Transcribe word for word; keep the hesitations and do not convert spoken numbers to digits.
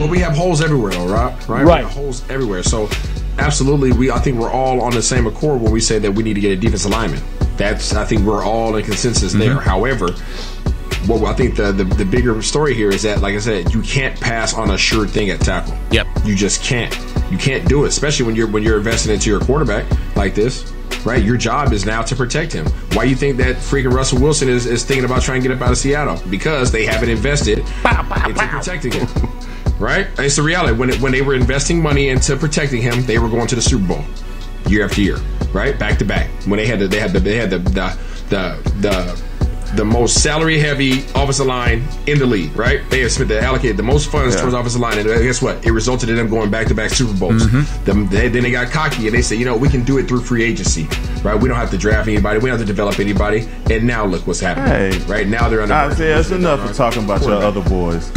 Well, we have holes everywhere, though, right? Right. Right. We have holes everywhere. So, absolutely, we. I think we're all on the same accord when we say that we need to get a defensive lineman. That's. I think we're all in consensus mm-hmm. there. However, well, I think the, the the bigger story here is that, like I said, you can't pass on a sure thing at tackle. Yep. You just can't. You can't do it, especially when you're when you're investing into your quarterback like this. Right, your job is now to protect him. Why do you think that freaking Russell Wilson is, is thinking about trying to get up out of Seattle? Because they haven't invested bow, bow, into bow. protecting him. Right? It's the reality. When it, when they were investing money into protecting him, they were going to the Super Bowl year after year. Right, back to back. When they had the, they had the, they had the the the the, the most salary heavy offensive line in the league. Right, they have spent they allocated the most funds yeah. towards offensive line, and guess what? It resulted in them going back to back Super Bowls. Mm-hmm. Them, they, then they got cocky and they said, you know, we can do it through free agency. Right, we don't have to draft anybody. We don't have to develop anybody. And now look what's happening. Hey. Right now they're under. Isaiah, it's enough for talking about your other boys.